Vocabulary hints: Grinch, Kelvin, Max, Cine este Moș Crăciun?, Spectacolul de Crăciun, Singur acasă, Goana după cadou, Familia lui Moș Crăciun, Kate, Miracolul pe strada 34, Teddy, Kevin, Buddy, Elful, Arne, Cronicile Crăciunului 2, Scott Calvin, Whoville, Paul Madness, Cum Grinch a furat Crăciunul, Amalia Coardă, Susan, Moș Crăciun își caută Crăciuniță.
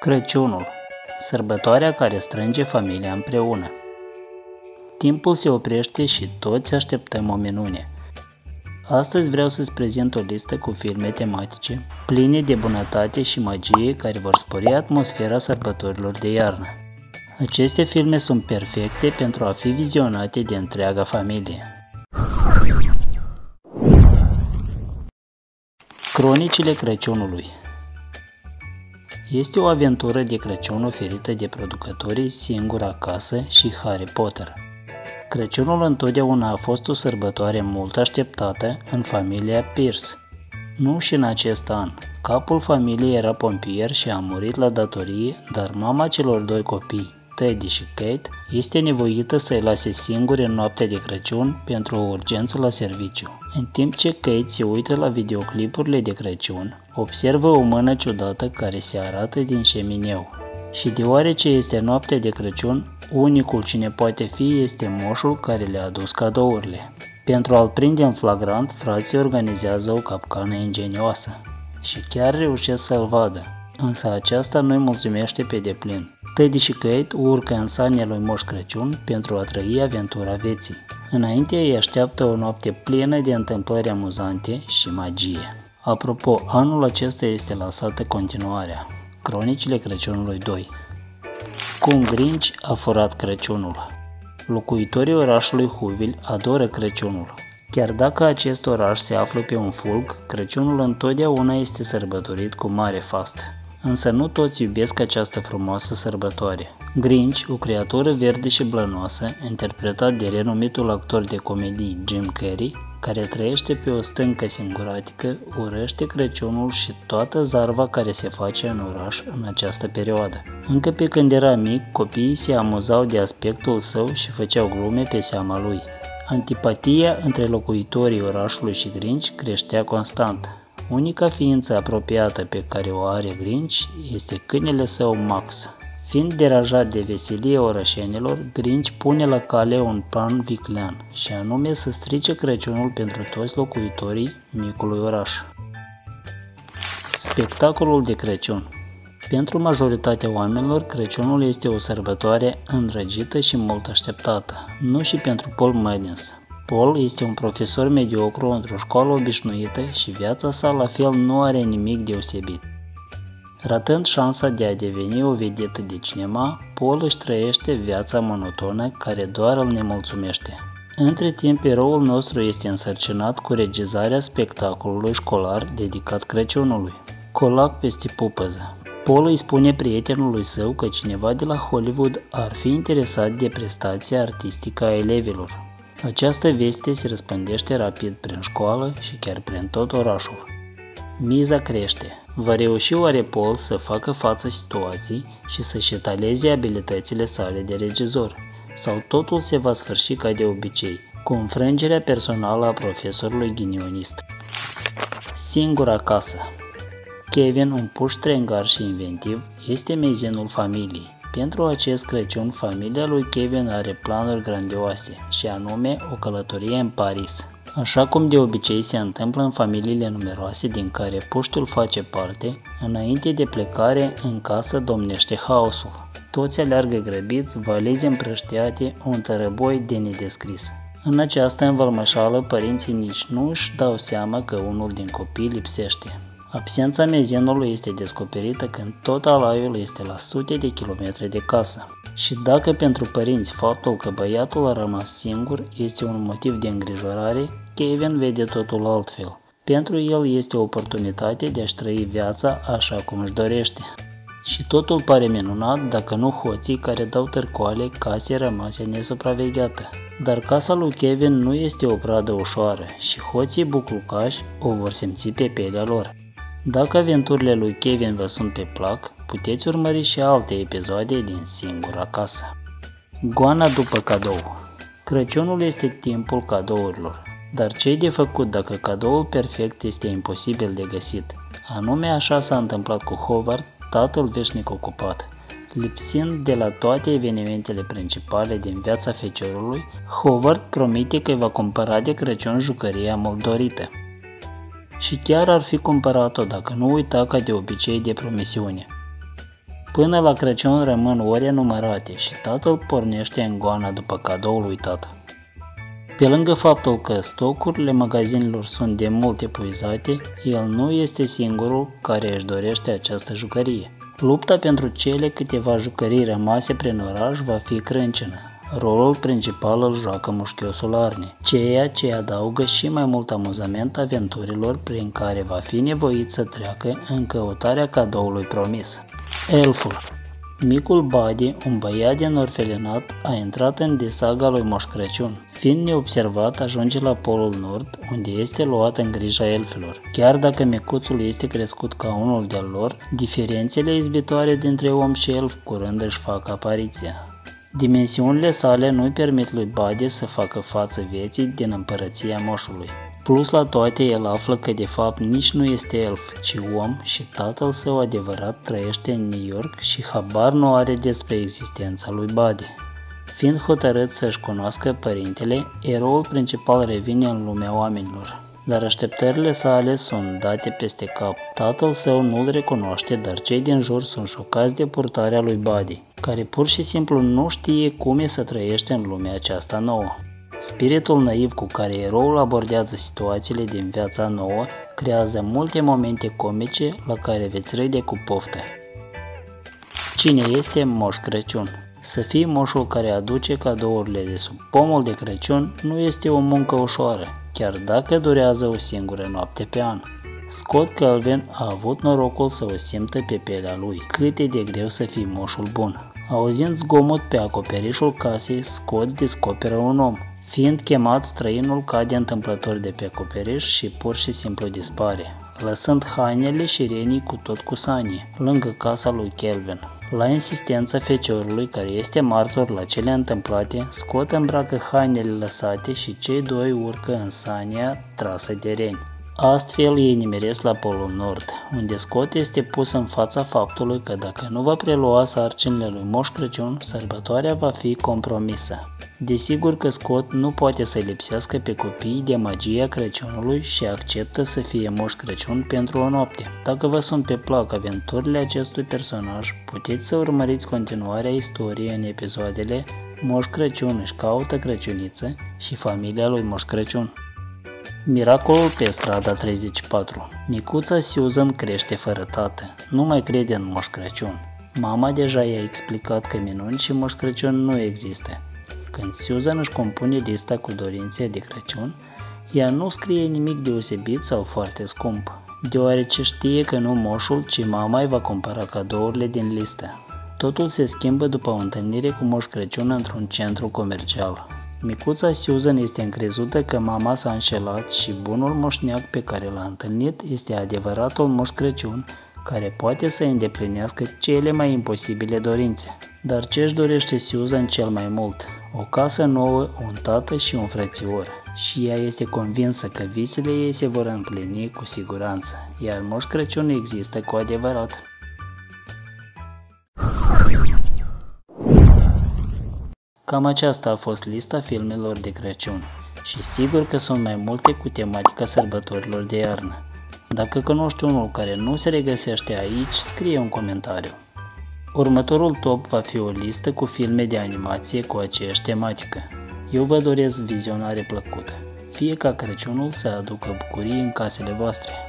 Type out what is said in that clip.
Crăciunul, sărbătoarea care strânge familia împreună. Timpul se oprește și toți așteptăm o minune. Astăzi vreau să-ți prezint o listă cu filme tematice, pline de bunătate și magie, care vor spori atmosfera sărbătorilor de iarnă. Aceste filme sunt perfecte pentru a fi vizionate de întreaga familie. Cronicile Crăciunului. Este o aventură de Crăciun oferită de producătorii Singur Acasă și Harry Potter. Crăciunul întotdeauna a fost o sărbătoare mult așteptată în familia Pierce. Nu și în acest an. Capul familiei era pompier și a murit la datorie, dar mama celor doi copii, Teddy și Kate, este nevoită să-i lase singuri în noaptea de Crăciun pentru o urgență la serviciu. În timp ce Kate se uită la videoclipurile de Crăciun, observă o mână ciudată care se arată din șemineu. Și deoarece este noaptea de Crăciun, unicul cine poate fi este moșul care le-a adus cadourile. Pentru a-l prinde în flagrant, frații organizează o capcană ingenioasă și chiar reușesc să-l vadă, însă aceasta nu-i mulțumește pe deplin. Teddy și Kate urcă în sania lui Moș Crăciun pentru a trăi aventura vieții. Înainte îi așteaptă o noapte plină de întâmplări amuzante și magie. Apropo, anul acesta este lansată continuarea, Cronicile Crăciunului 2. Cum Grinch a furat Crăciunul. Locuitorii orașului Whoville adoră Crăciunul. Chiar dacă acest oraș se află pe un fulg, Crăciunul întotdeauna este sărbătorit cu mare fast. Însă nu toți iubesc această frumoasă sărbătoare. Grinch, o creatură verde și blănoasă, interpretat de renumitul actor de comedii Jim Carrey, care trăiește pe o stâncă singuratică, urăște Crăciunul și toată zarva care se face în oraș în această perioadă. Încă pe când era mic, copiii se amuzau de aspectul său și făceau glume pe seama lui. Antipatia între locuitorii orașului și Grinch creștea constant. Unica ființă apropiată pe care o are Grinch este câinele său Max. Fiind derajat de veselie orășenilor, Grinch pune la cale un plan viclean, și anume să strice Crăciunul pentru toți locuitorii micului oraș. Spectacolul de Crăciun. Pentru majoritatea oamenilor, Crăciunul este o sărbătoare îndrăgită și mult așteptată, nu și pentru Paul Madness. Paul este un profesor mediocru într-o școală obișnuită și viața sa la fel nu are nimic deosebit. Ratând șansa de a deveni o vedetă de cinema, Paul își trăiește viața monotonă care doar îl nemulțumește. Între timp, eroul nostru este însărcinat cu regizarea spectacolului școlar dedicat Crăciunului, Colac peste pupăză. Paul îi spune prietenului său că cineva de la Hollywood ar fi interesat de prestația artistică a elevilor. Această veste se răspândește rapid prin școală și chiar prin tot orașul. Miza crește. Va reuși oare Paul să facă față situației și să-și etaleze abilitățile sale de regizor? Sau totul se va sfârși ca de obicei, cu înfrângerea personală a profesorului ghinionist? Singur acasă. Kevin, un puș trengar și inventiv, este mezinul familiei. Pentru acest Crăciun, familia lui Kevin are planuri grandioase, și anume o călătorie în Paris. Așa cum de obicei se întâmplă în familiile numeroase din care puștul face parte, înainte de plecare, în casă domnește haosul. Toți aleargă grăbiți, valeze împrăștiate, un tărăboi de nedescris. În această învălmășală, părinții nici nu își dau seama că unul din copii lipsește. Absența mezinului este descoperită când tot alaiul este la sute de kilometri de casă. Și dacă pentru părinți faptul că băiatul a rămas singur este un motiv de îngrijorare, Kevin vede totul altfel. Pentru el este o oportunitate de a-și trăi viața așa cum își dorește. Și totul pare minunat dacă nu hoții care dau târcoale casei rămase nesupravegheată. Dar casa lui Kevin nu este o pradă ușoară și hoții buclucași o vor simți pe pielea lor. Dacă aventurile lui Kevin vă sunt pe plac, puteți urmări și alte episoade din Singur Acasă. Goana după cadou. Crăciunul este timpul cadourilor, dar ce-i de făcut dacă cadoul perfect este imposibil de găsit? Anume așa s-a întâmplat cu Howard, tatăl veșnic ocupat. Lipsind de la toate evenimentele principale din viața feciorului, Howard promite că îi va cumpăra de Crăciun jucăria mult dorită. Și chiar ar fi cumpărat-o dacă nu uita ca de obicei de promisiune. Până la Crăciun rămân ore numărate și tatăl pornește în goana după cadoul lui tata. Pe lângă faptul că stocurile magazinelor sunt de mult epuizate, el nu este singurul care își dorește această jucărie. Lupta pentru cele câteva jucării rămase prin oraș va fi crâncenă. Rolul principal îl joacă mușchiosul Arne, ceea ce adaugă și mai mult amuzament aventurilor prin care va fi nevoit să treacă în căutarea cadoului promis. Elful. Micul Buddy, un băiat din orfelinat, a intrat în desaga lui Moș Crăciun. Fiind neobservat, ajunge la Polul Nord, unde este luat în grija elfilor. Chiar dacă micuțul este crescut ca unul de-al lor, diferențele izbitoare dintre om și elf curând își fac apariția. Dimensiunile sale nu-i permit lui Buddy să facă față vieții din împărăția moșului. Plus la toate, el află că de fapt nici nu este elf, ci om și tatăl său adevărat trăiește în New York și habar nu are despre existența lui Buddy. Fiind hotărât să-și cunoască părintele, eroul principal revine în lumea oamenilor. Dar așteptările sale sunt date peste cap. Tatăl său nu-l recunoaște, dar cei din jur sunt șocați de purtarea lui Buddy, care pur și simplu nu știe cum e să trăiește în lumea aceasta nouă. Spiritul naiv cu care eroul abordează situațiile din viața nouă creează multe momente comice la care veți râde cu poftă. Cine este Moș Crăciun? Să fii moșul care aduce cadourile de sub pomul de Crăciun nu este o muncă ușoară, chiar dacă durează o singură noapte pe an. Scott Calvin a avut norocul să o simtă pe pielea lui, cât e de greu să fii moșul bun. Auzind zgomot pe acoperișul casei, Scott descoperă un om. Fiind chemat, străinul cade întâmplător de pe acoperiș și pur și simplu dispare, lăsând hainele și renii cu tot cu sanie, lângă casa lui Kelvin. La insistența feciorului, care este martor la cele întâmplate, Scott îmbracă hainele lăsate și cei doi urcă în sania trasă de reni. Astfel ei nimeresc la Polul Nord, unde Scott este pus în fața faptului că dacă nu va prelua sarcinile lui Moș Crăciun, sărbătoarea va fi compromisă. Desigur că Scott nu poate să lipsească pe copiii de magia Crăciunului și acceptă să fie Moș Crăciun pentru o noapte. Dacă vă sunt pe plac aventurile acestui personaj, puteți să urmăriți continuarea istoriei în episoadele Moș Crăciun își caută Crăciuniță și Familia lui Moș Crăciun. Miracolul pe strada 34. Micuța Susan crește fără tată, nu mai crede în Moș Crăciun. Mama deja i-a explicat că minuni și Moș Crăciun nu există. Când Susan își compune lista cu dorințe de Crăciun, ea nu scrie nimic deosebit sau foarte scump, deoarece știe că nu moșul, ci mama îi va cumpăra cadourile din listă. Totul se schimbă după o întâlnire cu Moș Crăciun într-un centru comercial. Micuța Susan este încrezută că mama s-a înșelat și bunul moșneac pe care l-a întâlnit este adevăratul Moș Crăciun care poate să îndeplinească cele mai imposibile dorințe. Dar ce își dorește Susan cel mai mult? O casă nouă, un tată și un frățior. Și ea este convinsă că visele ei se vor împlini cu siguranță, iar Moș Crăciun există cu adevărat. Cam aceasta a fost lista filmelor de Crăciun și sigur că sunt mai multe cu tematica sărbătorilor de iarnă. Dacă cunoști unul care nu se regăsește aici, scrie un comentariu. Următorul top va fi o listă cu filme de animație cu aceeași tematică. Eu vă doresc vizionare plăcută, fie ca Crăciunul să aducă bucurii în casele voastre.